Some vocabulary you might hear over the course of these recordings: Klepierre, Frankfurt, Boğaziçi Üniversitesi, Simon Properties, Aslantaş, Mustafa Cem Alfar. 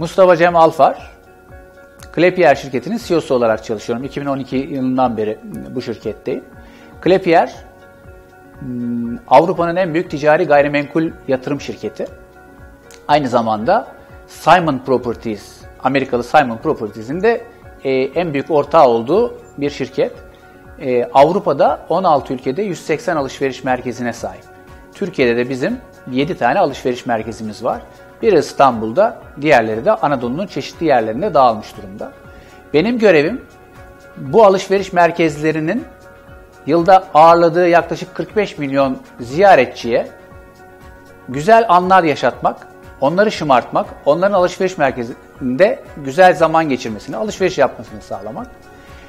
Mustafa Cem Alfar, Klepierre şirketinin CEO'su olarak çalışıyorum. 2012 yılından beri bu şirketteyim. Klepierre, Avrupa'nın en büyük ticari gayrimenkul yatırım şirketi. Aynı zamanda Simon Properties, Amerikalı Simon Properties'in de en büyük ortağı olduğu bir şirket. Avrupa'da 16 ülkede 180 alışveriş merkezine sahip. Türkiye'de de bizim 7 tane alışveriş merkezimiz var. Biri İstanbul'da, diğerleri de Anadolu'nun çeşitli yerlerinde dağılmış durumda. Benim görevim bu alışveriş merkezlerinin yılda ağırladığı yaklaşık 45 milyon ziyaretçiye güzel anlar yaşatmak, onları şımartmak, onların alışveriş merkezinde güzel zaman geçirmesini, alışveriş yapmasını sağlamak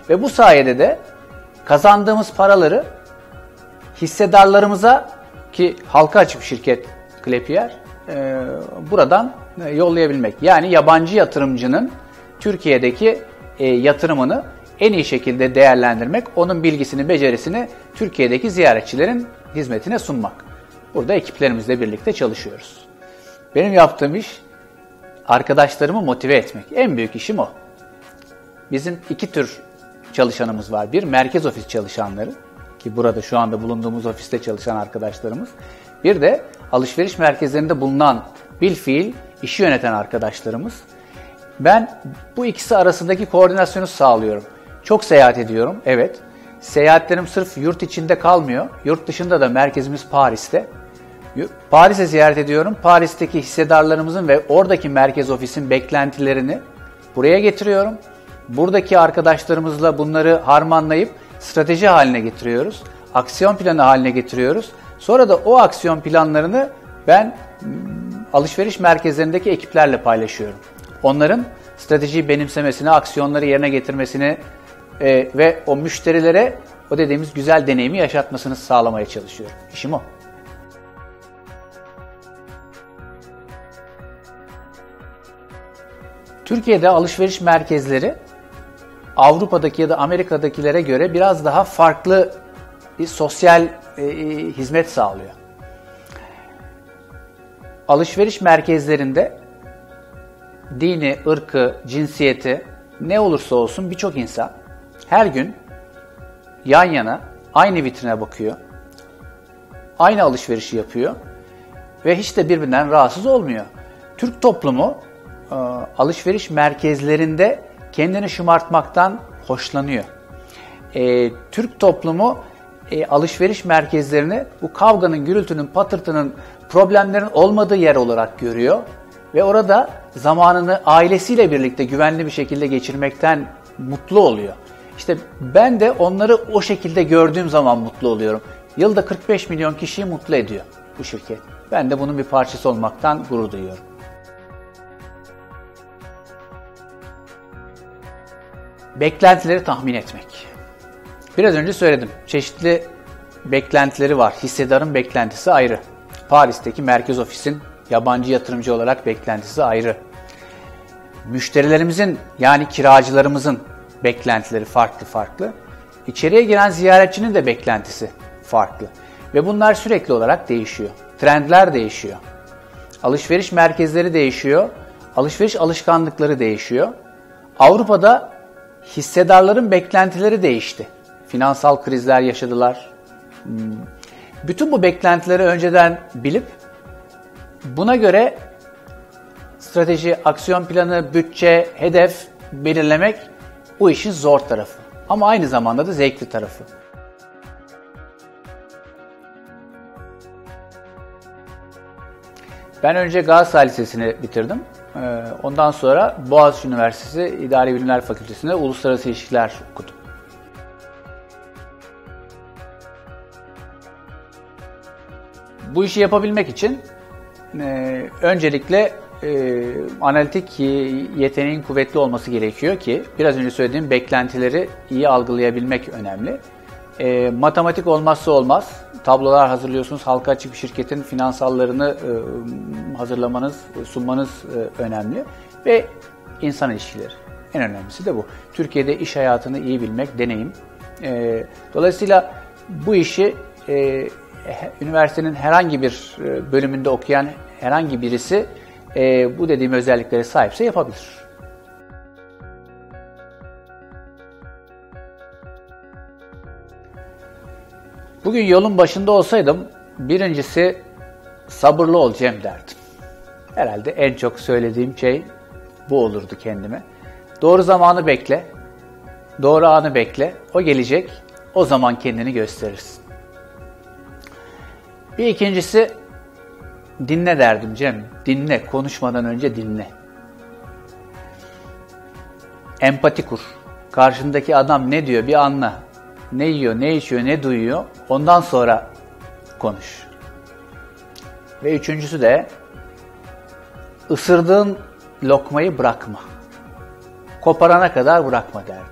ve bu sayede de kazandığımız paraları hissedarlarımıza, ki halka açık şirket Klepierre, buradan yollayabilmek. Yani yabancı yatırımcının Türkiye'deki yatırımını en iyi şekilde değerlendirmek, onun bilgisini, becerisini Türkiye'deki ziyaretçilerin hizmetine sunmak. Burada ekiplerimizle birlikte çalışıyoruz. Benim yaptığım iş arkadaşlarımı motive etmek. En büyük işim o. Bizim iki tür çalışanımız var. Bir, merkez ofis çalışanları, ki burada şu anda bulunduğumuz ofiste çalışan arkadaşlarımız. Bir de alışveriş merkezlerinde bulunan bilfiil işi yöneten arkadaşlarımız. Ben bu ikisi arasındaki koordinasyonu sağlıyorum. Çok seyahat ediyorum, evet. Seyahatlerim sırf yurt içinde kalmıyor. Yurt dışında da merkezimiz Paris'te. Paris'e ziyaret ediyorum. Paris'teki hissedarlarımızın ve oradaki merkez ofisin beklentilerini buraya getiriyorum. Buradaki arkadaşlarımızla bunları harmanlayıp strateji haline getiriyoruz. Aksiyon planı haline getiriyoruz. Sonra da o aksiyon planlarını ben alışveriş merkezlerindeki ekiplerle paylaşıyorum. Onların stratejiyi benimsemesini, aksiyonları yerine getirmesini ve o müşterilere o dediğimiz güzel deneyimi yaşatmasını sağlamaya çalışıyorum. İşim o. Türkiye'de alışveriş merkezleri Avrupa'daki ya da Amerika'dakilere göre biraz daha farklı bir sosyal hizmet sağlıyor. Alışveriş merkezlerinde dini, ırkı, cinsiyeti ne olursa olsun birçok insan her gün yan yana aynı vitrine bakıyor, aynı alışverişi yapıyor ve hiç de birbirinden rahatsız olmuyor. Türk toplumu alışveriş merkezlerinde kendini şımartmaktan hoşlanıyor. Türk toplumu alışveriş merkezlerini bu kavganın, gürültünün, patırtının, problemlerin olmadığı yer olarak görüyor ve orada zamanını ailesiyle birlikte güvenli bir şekilde geçirmekten mutlu oluyor. İşte ben de onları o şekilde gördüğüm zaman mutlu oluyorum. Yılda 45 milyon kişiyi mutlu ediyor bu şirket. Ben de bunun bir parçası olmaktan gurur duyuyorum. Beklentileri tahmin etmek. Biraz önce söyledim. Çeşitli beklentileri var. Hissedarın beklentisi ayrı. Paris'teki merkez ofisin yabancı yatırımcı olarak beklentisi ayrı. Müşterilerimizin, yani kiracılarımızın beklentileri farklı farklı. İçeriye giren ziyaretçinin de beklentisi farklı. Ve bunlar sürekli olarak değişiyor. Trendler değişiyor. Alışveriş merkezleri değişiyor. Alışveriş alışkanlıkları değişiyor. Avrupa'da hissedarların beklentileri değişti. Finansal krizler yaşadılar. Bütün bu beklentileri önceden bilip buna göre strateji, aksiyon planı, bütçe, hedef belirlemek bu işin zor tarafı. Ama aynı zamanda da zevkli tarafı. Ben önce Galatasaray Lisesi'ni bitirdim. Ondan sonra Boğaziçi Üniversitesi İdari Bilimler Fakültesi'nde Uluslararası İlişkiler okudum. Bu işi yapabilmek için öncelikle analitik yeteneğin kuvvetli olması gerekiyor ki biraz önce söylediğim beklentileri iyi algılayabilmek önemli. Matematik olmazsa olmaz. Tablolar hazırlıyorsunuz. Halka açık bir şirketin finansallarını hazırlamanız, sunmanız önemli. Ve insan ilişkileri. En önemlisi de bu. Türkiye'de iş hayatını iyi bilmek, deneyim. Dolayısıyla bu işi üniversitenin herhangi bir bölümünde okuyan herhangi birisi bu dediğim özelliklere sahipse yapabilir. Bugün yolun başında olsaydım birincisi sabırlı ol Cem derdim. Herhalde en çok söylediğim şey bu olurdu kendime. Doğru zamanı bekle, doğru anı bekle, o gelecek, o zaman kendini gösterirsin. Bir ikincisi dinle derdim Cem, dinle, konuşmadan önce dinle. Empati kur, karşındaki adam ne diyor bir anla. Ne yiyor, ne içiyor, ne duyuyor, ondan sonra konuş. Ve üçüncüsü de ısırdığın lokmayı bırakma. Koparana kadar bırakma derdim.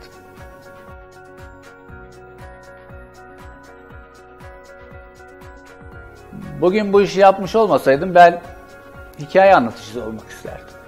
Bugün bu işi yapmış olmasaydım ben hikaye anlatıcısı olmak isterdim.